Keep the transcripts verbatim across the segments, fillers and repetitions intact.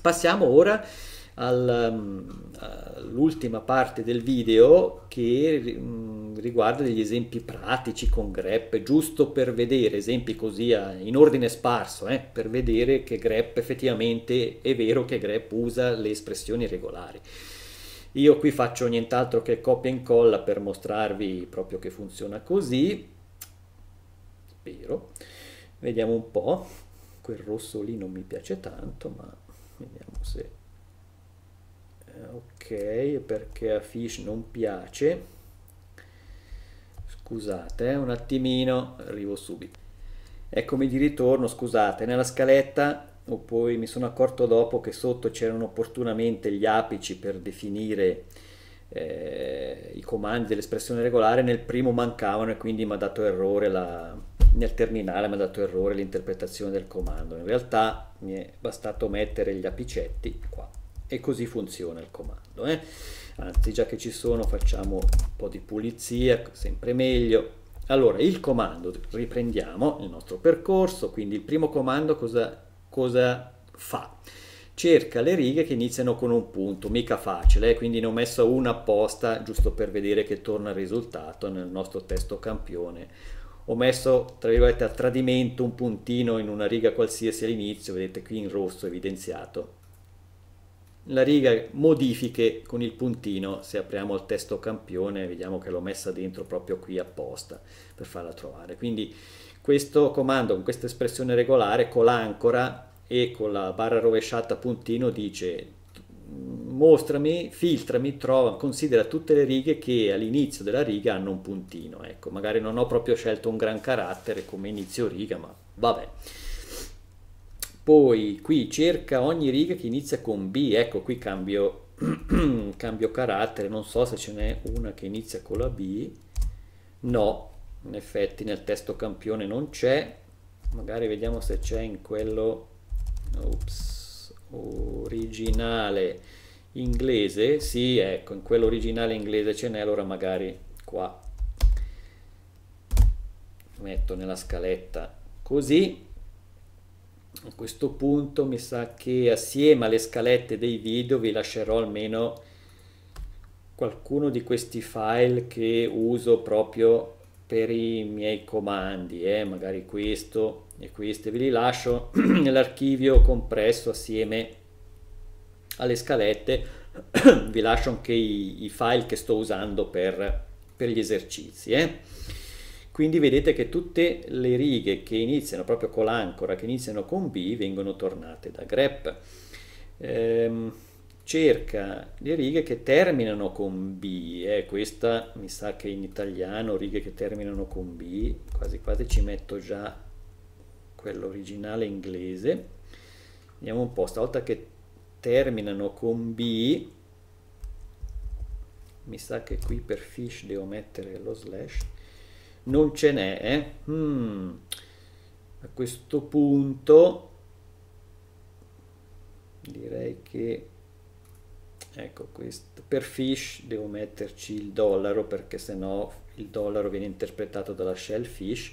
Passiamo ora all'ultima parte del video che riguarda degli esempi pratici con grep, giusto per vedere, esempi così in ordine sparso, eh, per vedere che grep effettivamente è vero che grep usa le espressioni regolari. Io qui faccio nient'altro che copia e incolla per mostrarvi proprio che funziona così, spero. Vediamo un po', quel rosso lì non mi piace tanto, ma vediamo se... ok, perché a Fish non piace, scusate, eh, un attimino, arrivo subito. Eccomi di ritorno, scusate, nella scaletta o poi mi sono accorto dopo che sotto c'erano opportunamente gli apici per definire eh, i comandi dell'espressione regolare, nel primo mancavano e quindi mi ha dato errore la... nel terminale mi ha dato errore l'interpretazione del comando. In realtà mi è bastato mettere gli apicetti qua e così funziona il comando, eh? Anzi, già che ci sono, facciamo un po' di pulizia, sempre meglio. Allora, il comando, riprendiamo il nostro percorso. Quindi il primo comando cosa, cosa fa? Cerca le righe che iniziano con un punto, mica facile, eh? Quindi ne ho messo una apposta giusto per vedere che torna il risultato nel nostro testo campione. Ho messo, tra virgolette, a tradimento un puntino in una riga qualsiasi all'inizio, vedete qui in rosso evidenziato. La riga modifiche con il puntino, se apriamo il testo campione vediamo che l'ho messa dentro proprio qui apposta per farla trovare. Quindi questo comando con questa espressione regolare, con l'ancora e con la barra rovesciata puntino, dice mostrami, filtrami, trova, considera tutte le righe che all'inizio della riga hanno un puntino. Ecco, magari non ho proprio scelto un gran carattere come inizio riga, ma vabbè. Poi qui cerca ogni riga che inizia con B, ecco qui cambio, cambio carattere, non so se ce n'è una che inizia con la B, no, in effetti nel testo campione non c'è, magari vediamo se c'è in quello... Ops. Originale inglese, sì, ecco, in quello originale inglese ce n'è, allora magari qua metto nella scaletta così. A questo punto mi sa che assieme alle scalette dei video vi lascerò almeno qualcuno di questi file che uso proprio per i miei comandi, eh? Magari questo e queste ve li lascio nell'archivio compresso assieme alle scalette. Vi lascio anche i, i file che sto usando per, per gli esercizi, eh? Quindi vedete che tutte le righe che iniziano proprio con l'ancora, che iniziano con B, vengono tornate da grep. Ehm, cerca le righe che terminano con B, eh? Questa mi sa che in italiano righe che terminano con B quasi quasi ci metto già quello originale inglese. Vediamo un po', stavolta che terminano con B mi sa che qui per Fish devo mettere lo slash, non ce n'è, eh? hmm. A questo punto direi che ecco, questo per Fish devo metterci il dollaro, perché sennò il dollaro viene interpretato dalla shell Fish.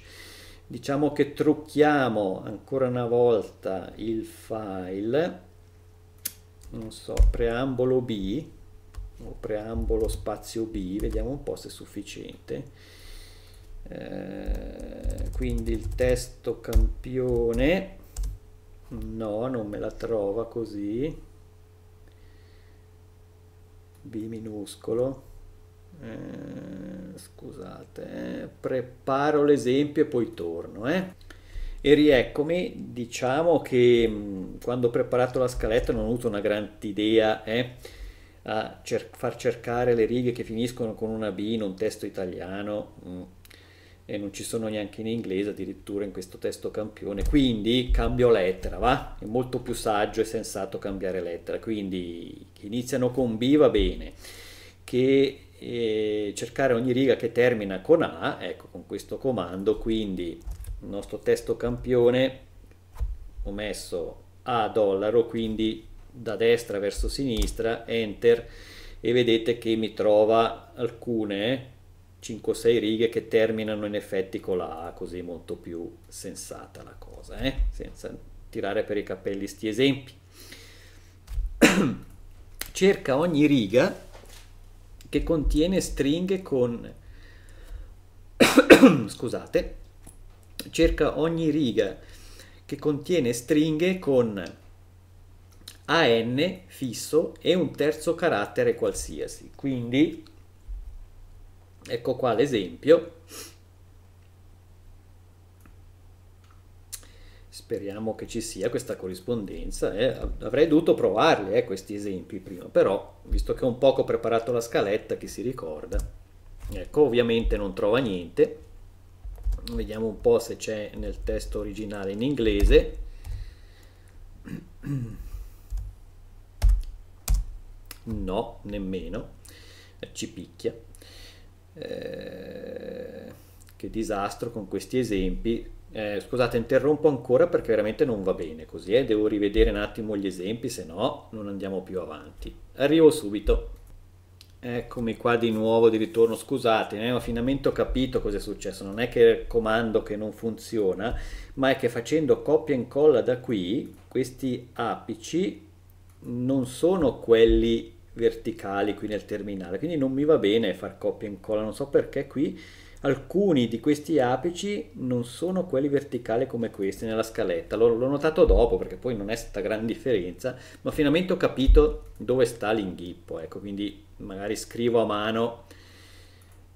Diciamo che trucchiamo ancora una volta il file, non so, preambolo B o preambolo spazio B, vediamo un po' se è sufficiente. Eh, quindi il testo campione, no, non me la trova così, B minuscolo. Eh, scusate, eh. Preparo l'esempio e poi torno, eh. E rieccomi. Diciamo che mh, quando ho preparato la scaletta non ho avuto una gran idea, eh, a cer far cercare le righe che finiscono con una B in un testo italiano, mh, e non ci sono neanche in inglese addirittura in questo testo campione. Quindi cambio lettera, va? È molto più saggio e sensato cambiare lettera, quindi che iniziano con B va bene, che e cercare ogni riga che termina con A, ecco, con questo comando. Quindi il nostro testo campione ho messo A dollaro, quindi da destra verso sinistra, enter, e vedete che mi trova alcune cinque o sei righe che terminano in effetti con la A, così molto più sensata la cosa, eh? Senza tirare per i capelli sti esempi. cerca ogni riga che contiene stringhe con scusate, cerca ogni riga che contiene stringhe con A N fisso e un terzo carattere qualsiasi. Quindi ecco qua l'esempio. Speriamo che ci sia questa corrispondenza. Eh. Avrei dovuto provarli eh, questi esempi prima, però visto che un poco ho preparato la scaletta, chi si ricorda? Ecco, ovviamente non trova niente. Vediamo un po' se c'è nel testo originale in inglese. No, nemmeno. Ci picchia. Eh, che disastro con questi esempi. Eh, scusate, interrompo ancora perché veramente non va bene così. Eh. Devo rivedere un attimo gli esempi, se no non andiamo più avanti. Arrivo subito. Eccomi qua di nuovo di ritorno, scusate, eh, ho finalmente capito cosa è successo, non è che il comando che non funziona, ma è che facendo copia e incolla da qui, questi apici non sono quelli verticali qui nel terminale, quindi non mi va bene far copia e incolla, non so perché qui alcuni di questi apici non sono quelli verticali come questi nella scaletta, l'ho notato dopo perché poi non è stata gran differenza, ma finalmente ho capito dove sta l'inghippo, ecco, quindi magari scrivo a mano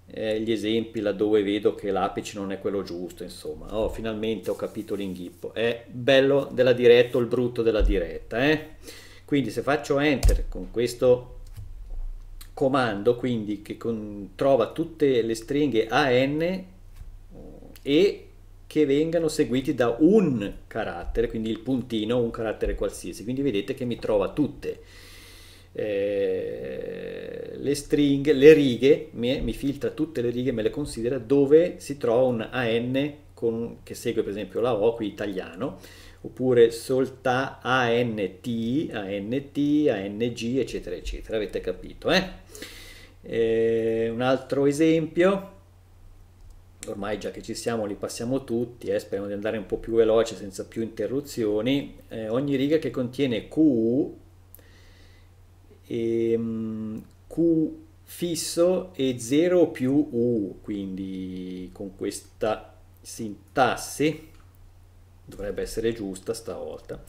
eh, gli esempi laddove vedo che l'apice non è quello giusto, insomma. Oh, finalmente ho capito l'inghippo, è bello della diretta o il brutto della diretta, eh? Quindi se faccio enter con questo comando, quindi che con, trova tutte le stringhe A N e che vengano seguiti da un carattere, quindi il puntino, un carattere qualsiasi, quindi vedete che mi trova tutte Eh, le stringhe, le righe, mi, mi filtra tutte le righe, me le considera dove si trova un A N con, che segue per esempio la O, qui italiano, oppure solta A N T, A N T, A N G, eccetera, eccetera. Avete capito, eh? Eh, un altro esempio, ormai già che ci siamo li passiamo tutti, eh, speriamo di andare un po' più veloce senza più interruzioni. Eh, ogni riga che contiene Q, Q fisso e zero più U, quindi con questa sintassi dovrebbe essere giusta stavolta.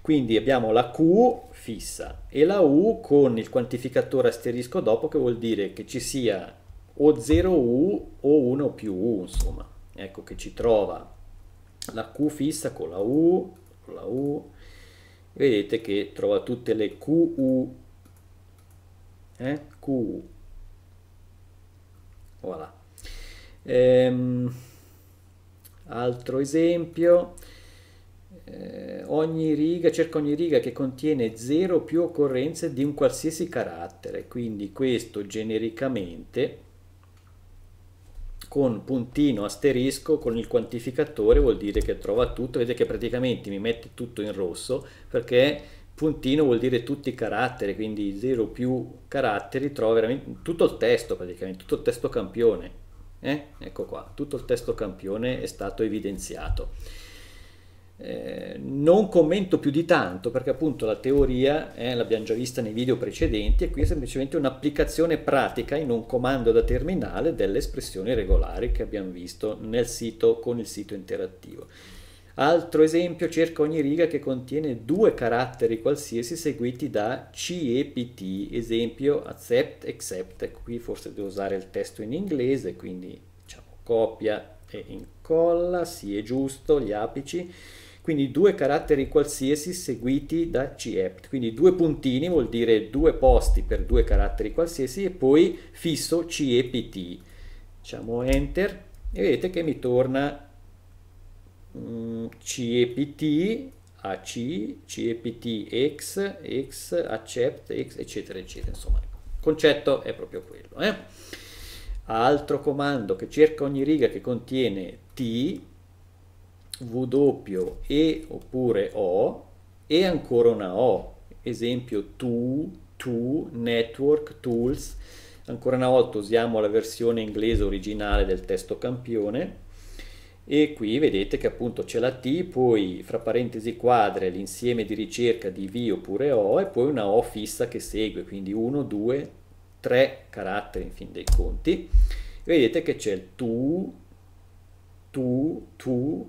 Quindi abbiamo la Q fissa e la U con il quantificatore asterisco dopo, che vuol dire che ci sia o zero U o uno più U, insomma. Ecco che ci trova la Q fissa con la U, con la U. Vedete che trova tutte le Q U. Eh? Q, voilà. Ehm, altro esempio, eh, ogni riga, cerca ogni riga che contiene zero più occorrenze di un qualsiasi carattere, quindi questo genericamente con puntino asterisco con il quantificatore vuol dire che trova tutto. Vedete che praticamente mi mette tutto in rosso perché puntino vuol dire tutti i caratteri, quindi zero più caratteri trova veramente tutto il testo, praticamente tutto il testo campione, eh? Ecco qua, tutto il testo campione è stato evidenziato. Eh, non commento più di tanto perché appunto la teoria eh, l'abbiamo già vista nei video precedenti e qui è semplicemente un'applicazione pratica in un comando da terminale delle espressioni regolari che abbiamo visto nel sito con il sito interattivo. Altro esempio, cerca ogni riga che contiene due caratteri qualsiasi seguiti da C E P T, esempio accept, except, qui forse devo usare il testo in inglese, quindi diciamo copia e incolla, sì è giusto, gli apici, quindi due caratteri qualsiasi seguiti da C E P T, quindi due puntini vuol dire due posti per due caratteri qualsiasi e poi fisso C E P T, diciamo enter e vedete che mi torna C E P T, A C, C E P T, X, X, accept, X, eccetera, eccetera. Insomma, il concetto è proprio quello. Eh? Altro comando che cerca ogni riga che contiene T, W, E oppure O e ancora una O. Esempio to, to, network, tools. Ancora una volta usiamo la versione inglese originale del testo campione. e qui vedete che appunto c'è la T, poi fra parentesi quadre l'insieme di ricerca di V oppure O e poi una O fissa che segue, quindi uno, due, tre caratteri in fin dei conti. Vedete che c'è il tu, tu, tu,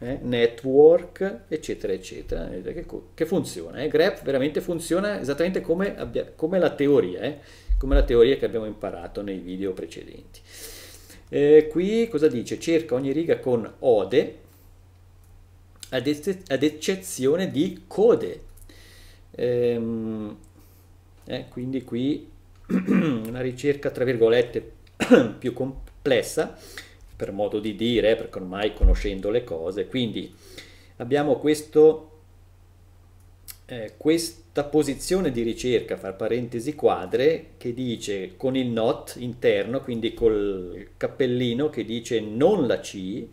eh, network, eccetera, eccetera, vedete che, che funziona. Eh? grep veramente funziona esattamente come, abbia, come la teoria, eh? come la teoria che abbiamo imparato nei video precedenti. Eh, qui cosa dice? Cerca ogni riga con ode, ad, ecce ad eccezione di code. Ehm, eh, quindi qui una ricerca tra virgolette più complessa, per modo di dire, perché ormai conoscendo le cose. Quindi abbiamo questo, eh, questa posizione di ricerca, fra parentesi quadre, che dice con il not interno, quindi col cappellino che dice non la C,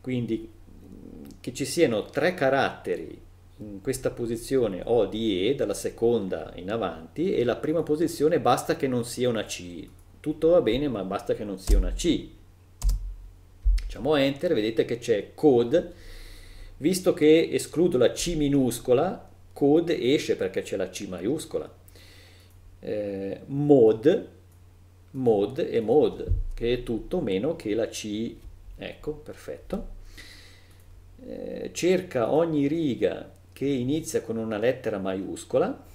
quindi che ci siano tre caratteri in questa posizione O di E dalla seconda in avanti, e la prima posizione basta che non sia una C, tutto va bene ma basta che non sia una C. Facciamo enter, vedete che c'è code, visto che escludo la C minuscola, code esce perché c'è la C maiuscola. Eh, mod, mod e mod, che è tutto meno che la C, ecco, perfetto. Eh, cerca ogni riga che inizia con una lettera maiuscola.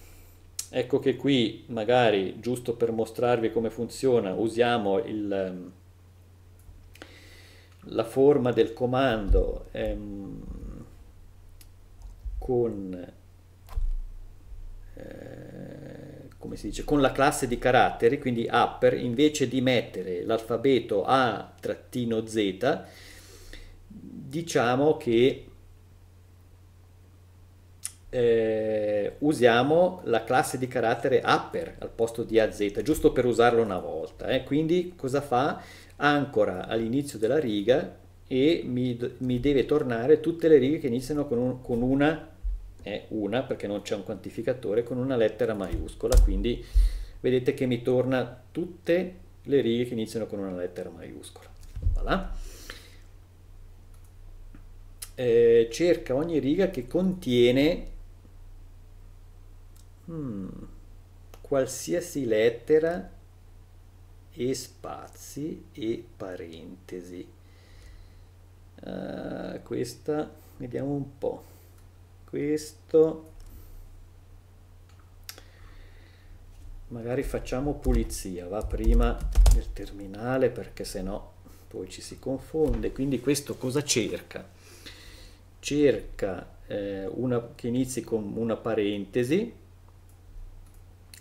Ecco che qui magari, giusto per mostrarvi come funziona, usiamo il, la forma del comando ehm, con, eh, come si dice, con la classe di caratteri, quindi upper, invece di mettere l'alfabeto A-Z, diciamo che Eh, usiamo la classe di carattere upper al posto di A Z, giusto per usarlo una volta. Eh. Quindi cosa fa? Ancora all'inizio della riga e mi, mi deve tornare tutte le righe che iniziano con, un, con una, eh, una perché non c'è un quantificatore, con una lettera maiuscola, quindi vedete che mi torna tutte le righe che iniziano con una lettera maiuscola. Voilà. Eh, cerca ogni riga che contiene Hmm, qualsiasi lettera e spazi e parentesi. Uh, questa, vediamo un po'. Questo magari facciamo pulizia, va prima nel terminale perché sennò poi ci si confonde. Quindi questo cosa cerca? Cerca eh, una che inizi con una parentesi,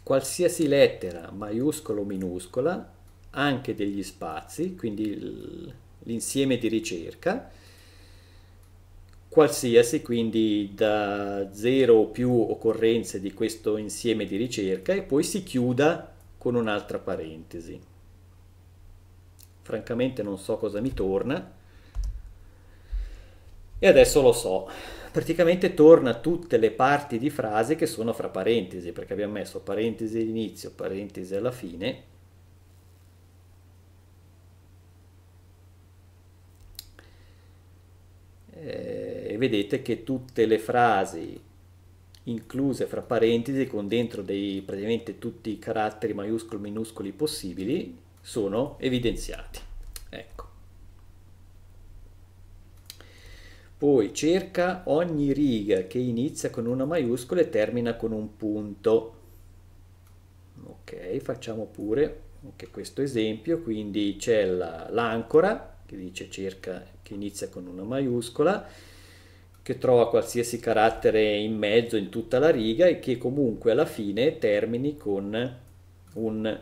qualsiasi lettera, maiuscola o minuscola, anche degli spazi, quindi l'insieme di ricerca, qualsiasi, quindi da zero o più occorrenze di questo insieme di ricerca, e poi si chiuda con un'altra parentesi. Francamente non so cosa mi torna, e adesso lo so. Praticamente torna tutte le parti di frase che sono fra parentesi, perché abbiamo messo parentesi all'inizio, parentesi alla fine, e vedete che tutte le frasi incluse fra parentesi, con dentro dei, praticamente tutti i caratteri maiuscoli e minuscoli possibili, sono evidenziati. Ecco. Poi cerca ogni riga che inizia con una maiuscola e termina con un punto. Ok, facciamo pure anche questo esempio. Quindi c'è l'ancora che dice cerca che inizia con una maiuscola, che trova qualsiasi carattere in mezzo in tutta la riga e che comunque alla fine termini con un,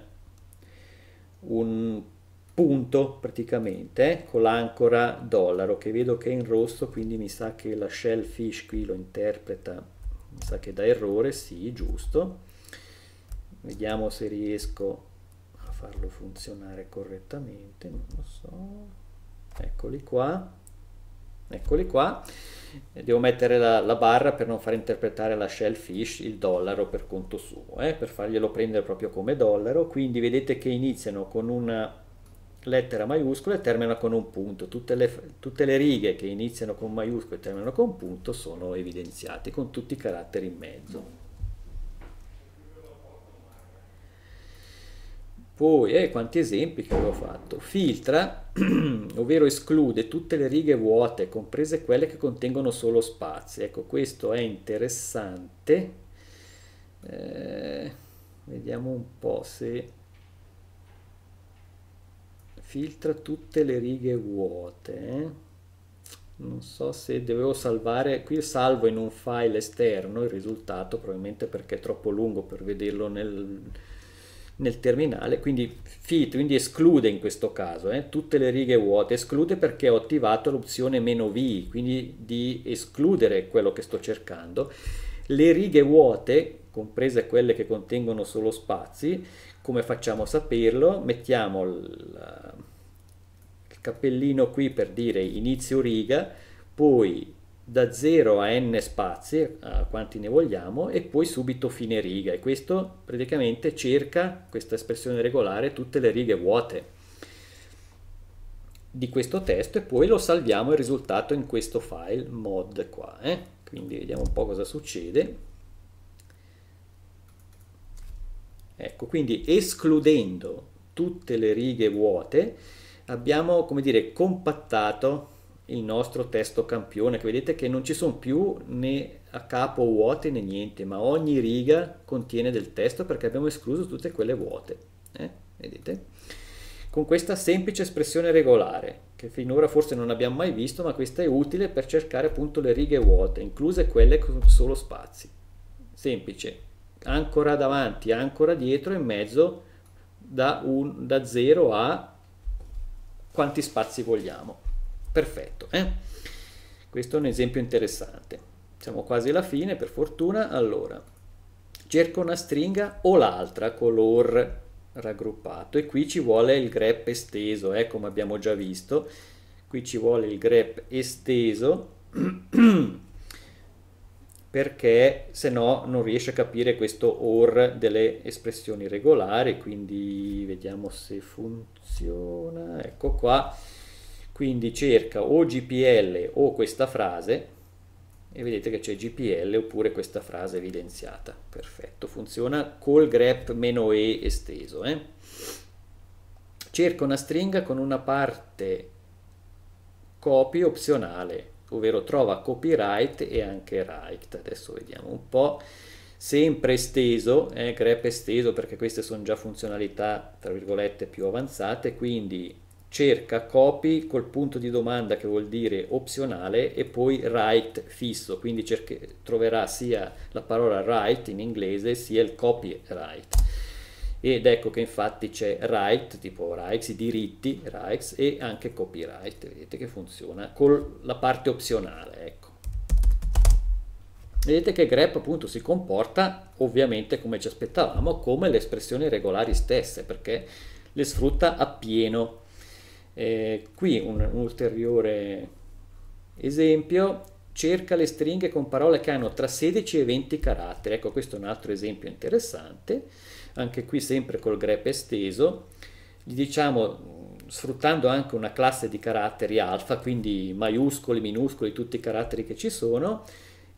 un punto, praticamente, eh, con l'ancora dollaro, che vedo che è in rosso, quindi mi sa che la shellfish qui lo interpreta, mi sa che da errore, sì, giusto. Vediamo se riesco a farlo funzionare correttamente, non lo so, eccoli qua, eccoli qua, devo mettere la, la barra per non far interpretare la shellfish il dollaro per conto suo, eh, per farglielo prendere proprio come dollaro. Quindi vedete che iniziano con una lettera maiuscola e termina con un punto. Tutte le, tutte le righe che iniziano con maiuscola e terminano con punto sono evidenziate con tutti i caratteri in mezzo. Poi, eh, quanti esempi che avevo fatto. Filtra, ovvero esclude tutte le righe vuote, comprese quelle che contengono solo spazi. Ecco, questo è interessante. Eh, vediamo un po' se... filtra tutte le righe vuote, eh? Non so se dovevo salvare, qui salvo in un file esterno il risultato, probabilmente perché è troppo lungo per vederlo nel, nel terminale, quindi, fit, quindi esclude in questo caso, eh? Tutte le righe vuote, esclude perché ho attivato l'opzione "-v", quindi di escludere quello che sto cercando. Le righe vuote, comprese quelle che contengono solo spazi, come facciamo a saperlo? Mettiamo il, il cappellino qui per dire inizio riga, poi da zero a n spazi, a quanti ne vogliamo, e poi subito fine riga, e questo praticamente cerca, questa espressione regolare, tutte le righe vuote di questo testo, e poi lo salviamo il risultato in questo file mod qua, eh? Quindi vediamo un po' cosa succede. Ecco, quindi escludendo tutte le righe vuote abbiamo, come dire, compattato il nostro testo campione, che vedete che non ci sono più né a capo vuote né niente, ma ogni riga contiene del testo perché abbiamo escluso tutte quelle vuote, eh? Vedete? Con questa semplice espressione regolare, che finora forse non abbiamo mai visto, ma questa è utile per cercare appunto le righe vuote, incluse quelle con solo spazi. Semplice. Ancora davanti, ancora dietro, in mezzo, da, un, da zero a quanti spazi vogliamo. Perfetto, eh? Questo è un esempio interessante. Siamo quasi alla fine, per fortuna. Allora, cerco una stringa o l'altra, color raggruppato, e qui ci vuole il grep esteso, eh, come abbiamo già visto. Qui ci vuole il grep esteso perché se no non riesce a capire questo or delle espressioni regolari, quindi vediamo se funziona, ecco qua, quindi cerca o G P L o questa frase, e vedete che c'è G P L oppure questa frase evidenziata, perfetto, funziona col grep "-e" esteso, eh? Cerca una stringa con una parte copy opzionale, ovvero trova copyright e anche right. Adesso vediamo un po', sempre esteso, eh, grep esteso, perché queste sono già funzionalità tra virgolette più avanzate, quindi cerca copy col punto di domanda che vuol dire opzionale e poi right fisso, quindi troverà sia la parola right in inglese sia il copyright, ed ecco che infatti c'è right, tipo rights, i diritti, rights, e anche copyright, vedete che funziona con la parte opzionale, ecco. Vedete che grep appunto si comporta ovviamente come ci aspettavamo, come le espressioni regolari stesse, perché le sfrutta appieno. Eh, qui un, un ulteriore esempio, cerca le stringhe con parole che hanno tra sedici e venti caratteri, ecco questo è un altro esempio interessante, anche qui sempre col grep esteso, diciamo sfruttando anche una classe di caratteri alfa, quindi maiuscoli, minuscoli, tutti i caratteri che ci sono,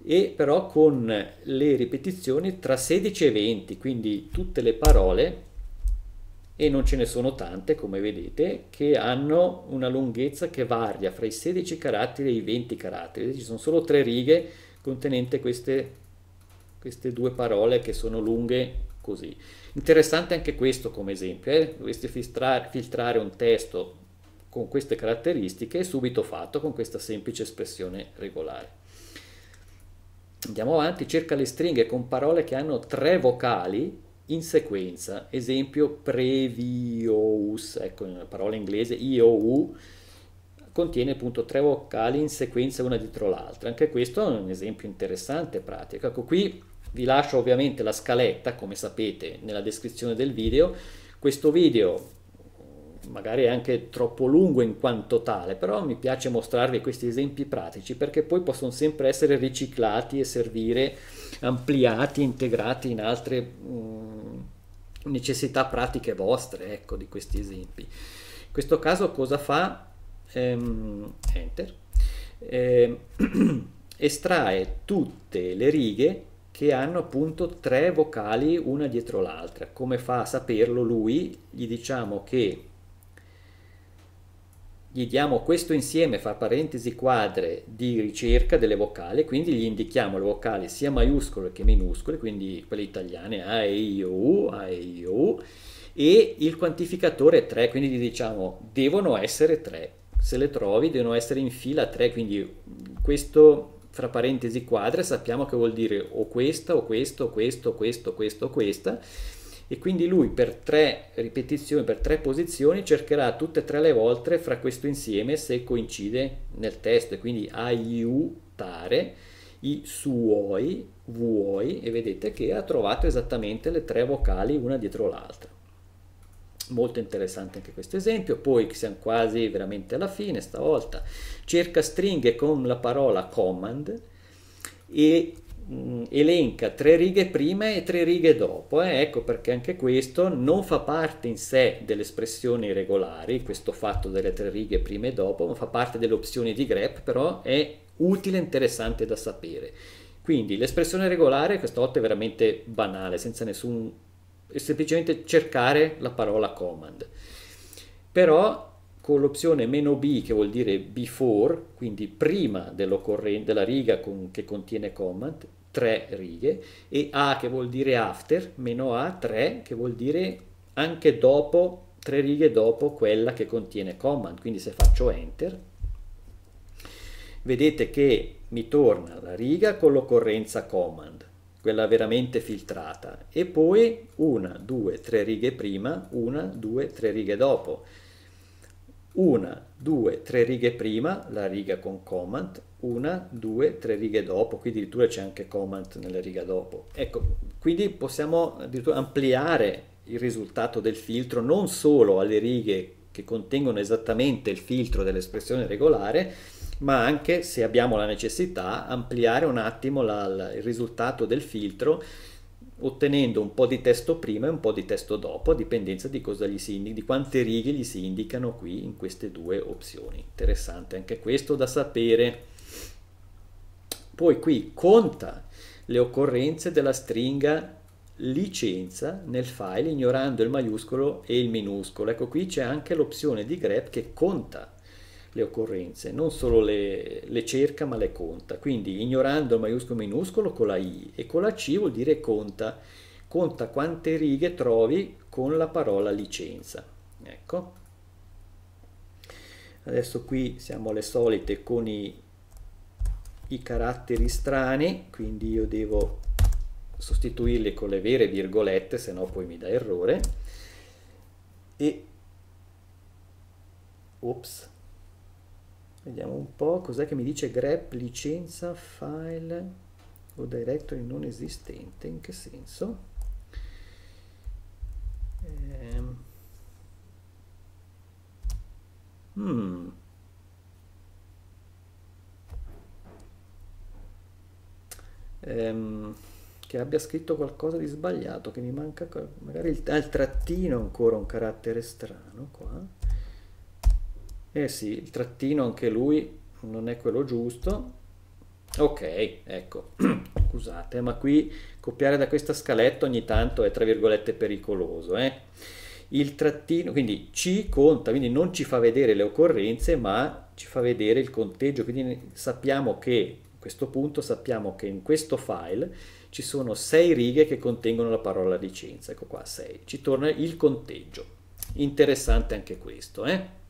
e però con le ripetizioni tra sedici e venti, quindi tutte le parole, e non ce ne sono tante come vedete, che hanno una lunghezza che varia fra i sedici caratteri e i venti caratteri, ci sono solo tre righe contenente queste, queste due parole che sono lunghe così. Interessante anche questo come esempio, eh? Dovreste filtrare, filtrare un testo con queste caratteristiche, è subito fatto con questa semplice espressione regolare. Andiamo avanti, cerca le stringhe con parole che hanno tre vocali in sequenza, esempio previous, ecco una parola inglese I O U contiene appunto tre vocali in sequenza una dietro l'altra, anche questo è un esempio interessante e pratico. Ecco, qui vi lascio ovviamente la scaletta, come sapete, nella descrizione del video. Questo video magari è anche troppo lungo in quanto tale, però mi piace mostrarvi questi esempi pratici perché poi possono sempre essere riciclati e servire, ampliati, integrati in altre mh, necessità pratiche vostre, ecco, di questi esempi. questo caso cosa fa? Ehm, enter. Eh, estrae tutte le righe che hanno appunto tre vocali una dietro l'altra. Come fa a saperlo lui? Gli diciamo che gli diamo questo insieme fra parentesi quadre di ricerca delle vocali, quindi gli indichiamo le vocali sia maiuscole che minuscole, quindi quelle italiane A, E, I, O, U, A, E, I, O, U, e il quantificatore è tre, quindi gli diciamo devono essere tre, se le trovi devono essere in fila tre, quindi questo fra parentesi quadre sappiamo che vuol dire o questa, o questo, o questo, o questo, o questo, o questa, e quindi lui per tre ripetizioni, per tre posizioni cercherà tutte e tre le volte fra questo insieme se coincide nel testo, e quindi aiutare, i suoi, vuoi, e vedete che ha trovato esattamente le tre vocali una dietro l'altra. Molto interessante anche questo esempio. Poi siamo quasi veramente alla fine stavolta, cerca stringhe con la parola command e elenca tre righe prima e tre righe dopo, eh? Ecco perché anche questo non fa parte in sé delle espressioni regolari, questo fatto delle tre righe prima e dopo, ma fa parte delle opzioni di grep, però è utile e interessante da sapere. Quindi l'espressione regolare questa volta è veramente banale, senza nessun, è semplicemente cercare la parola command, però con l'opzione meno B, che vuol dire before, quindi prima della riga con, che contiene command, tre righe, e A che vuol dire after, meno A, tre, che vuol dire anche dopo, tre righe dopo quella che contiene command. Quindi se faccio enter, vedete che mi torna la riga con l'occorrenza command, quella veramente filtrata, e poi una, due, tre righe prima, una, due, tre righe dopo. Una, due, tre righe prima, la riga con command, una, due, tre righe dopo, qui addirittura c'è anche command nella riga dopo. Ecco, quindi possiamo addirittura ampliare il risultato del filtro non solo alle righe che contengono esattamente il filtro dell'espressione regolare, ma anche, se abbiamo la necessità, ampliare un attimo la, la, il risultato del filtro ottenendo un po' di testo prima e un po' di testo dopo, a dipendenza di cosa gli si indica, di quante righe gli si indicano qui in queste due opzioni. Interessante anche questo da sapere. Poi qui conta le occorrenze della stringa licenza nel file ignorando il maiuscolo e il minuscolo. Ecco, qui c'è anche l'opzione di grep che conta le occorrenze, non solo le, le cerca ma le conta, quindi ignorando il maiuscolo minuscolo con la I, e con la C vuol dire conta, conta quante righe trovi con la parola licenza. Ecco, adesso qui siamo alle solite con i, i caratteri strani, quindi io devo sostituirli con le vere virgolette, se no poi mi dà errore, e ops, vediamo un po' cos'è che mi dice grep licenza file o directory non esistente, in che senso? Ehm. Hmm. Ehm. Che abbia scritto qualcosa di sbagliato, che mi manca magari il, ah, il trattino, ancora un carattere strano qua. Eh sì, il trattino anche lui non è quello giusto. Ok, ecco, scusate, ma qui copiare da questa scaletta ogni tanto è tra virgolette pericoloso. Eh? Il trattino, quindi ci conta, quindi non ci fa vedere le occorrenze, ma ci fa vedere il conteggio. Quindi sappiamo che, a questo punto, sappiamo che in questo file ci sono sei righe che contengono la parola licenza. Ecco qua, sei. Ci torna il conteggio. Interessante anche questo, eh?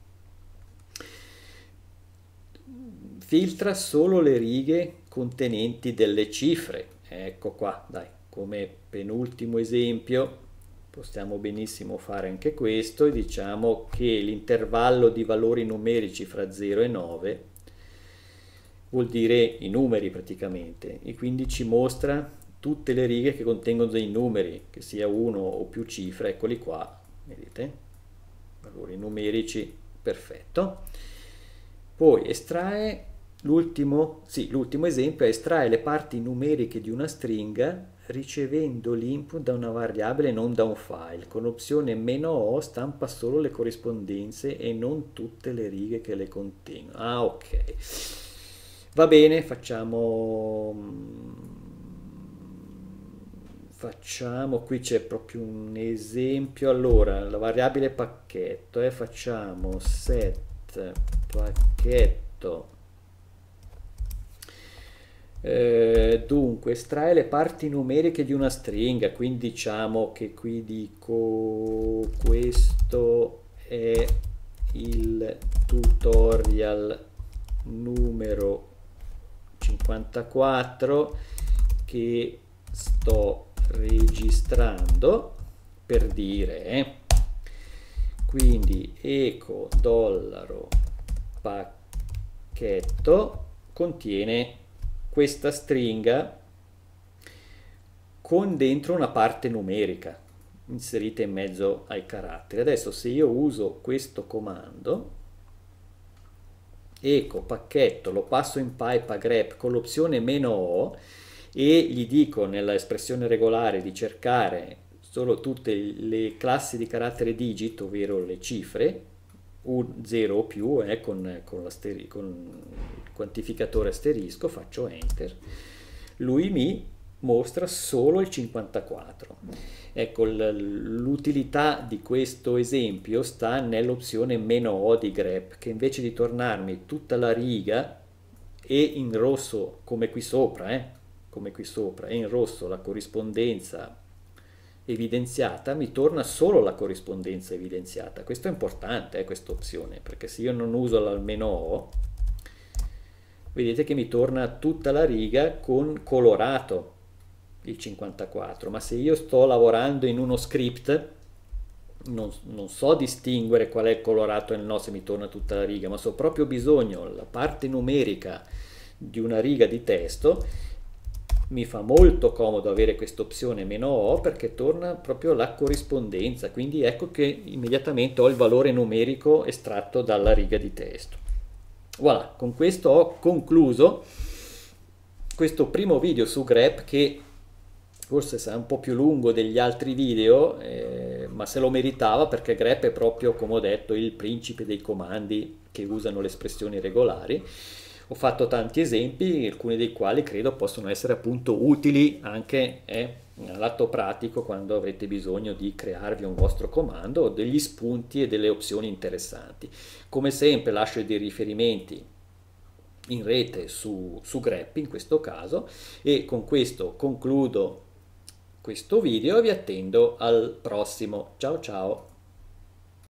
Filtra solo le righe contenenti delle cifre. Ecco qua, dai, come penultimo esempio possiamo benissimo fare anche questo, e diciamo che l'intervallo di valori numerici fra zero e nove vuol dire i numeri praticamente, e quindi ci mostra tutte le righe che contengono dei numeri, che sia uno o più cifre. Eccoli qua, vedete? Valori numerici, perfetto. Poi estrae. L'ultimo sì, l'ultimo esempio è estrae le parti numeriche di una stringa ricevendo l'input da una variabile e non da un file. Con l'opzione "-o" stampa solo le corrispondenze e non tutte le righe che le contengono. Ah, ok. Va bene, facciamo... Facciamo, qui c'è proprio un esempio. Allora, la variabile pacchetto, eh, facciamo set pacchetto. Eh, dunque, estrae le parti numeriche di una stringa, quindi diciamo che qui dico questo è il tutorial numero cinquantaquattro che sto registrando, per dire, eh. Quindi eco dollaro pacchetto contiene questa stringa con dentro una parte numerica inserita in mezzo ai caratteri. Adesso se io uso questo comando eco pacchetto, lo passo in pipe a grep con l'opzione "-o", e gli dico nell'espressione regolare di cercare solo tutte le classi di carattere digito, ovvero le cifre, zero o più, eh, con, con, l'asteri- con il quantificatore asterisco, faccio enter, lui mi mostra solo il cinquantaquattro. Ecco, l'utilità di questo esempio sta nell'opzione "-o" di grep, che invece di tornarmi tutta la riga e in rosso come qui sopra, eh, come qui sopra, e in rosso la corrispondenza evidenziata, mi torna solo la corrispondenza evidenziata. Questo è importante, eh, questa opzione, perché se io non uso la "-o", vedete che mi torna tutta la riga con colorato il cinquantaquattro, ma se io sto lavorando in uno script non, non so distinguere qual è il colorato e il no se mi torna tutta la riga, ma so proprio bisogno la parte numerica di una riga di testo. Mi fa molto comodo avere quest'opzione "-o", perché torna proprio la corrispondenza, quindi ecco che immediatamente ho il valore numerico estratto dalla riga di testo. Voilà, con questo ho concluso questo primo video su grep, che forse sarà un po' più lungo degli altri video, eh, ma se lo meritava, perché grep è proprio, come ho detto, il principe dei comandi che usano le espressioni regolari. Ho fatto tanti esempi, alcuni dei quali credo possono essere appunto utili anche eh, al lato pratico, quando avrete bisogno di crearvi un vostro comando o degli spunti e delle opzioni interessanti. Come sempre lascio dei riferimenti in rete su, su grep in questo caso, e con questo concludo questo video e vi attendo al prossimo. Ciao ciao!